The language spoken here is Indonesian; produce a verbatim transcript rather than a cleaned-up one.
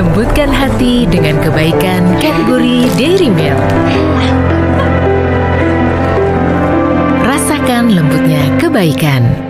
Lembutkan hati dengan kebaikan Cadbury Dairy Milk. Rasakan lembutnya kebaikan.